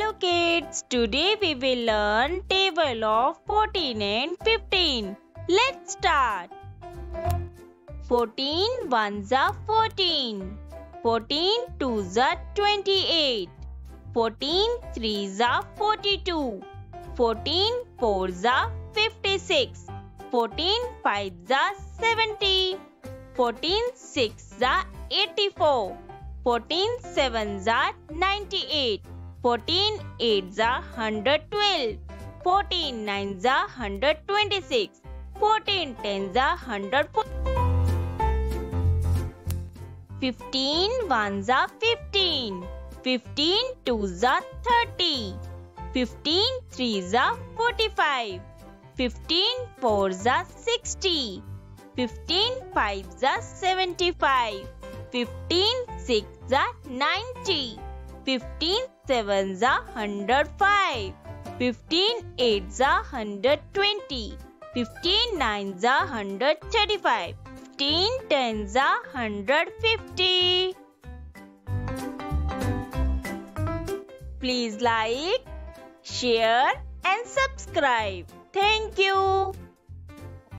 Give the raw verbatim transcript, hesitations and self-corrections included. Hello kids, today we will learn table of fourteen and fifteen. Let's start. fourteen ones are fourteen. fourteen twos are twenty-eight. fourteen threes are forty-two. fourteen fours are fifty-six. fourteen fives are seventy. fourteen sixes are eighty-four. fourteen sevens are ninety-eight. fourteen eights are one hundred twelve. fourteen nines are one hundred twenty-six. fourteen tens are one hundred forty. fifteen ones are fifteen. fifteen twos are thirty. fifteen threes are forty-five. fifteen fours are sixty. fifteen fives are seventy-five. fifteen sixes are ninety. fifteen sevens are one hundred five. fifteen eights are one hundred twenty. fifteen nines are one hundred thirty-five. fifteen tens are one hundred fifty. Please like, share and subscribe. Thank you.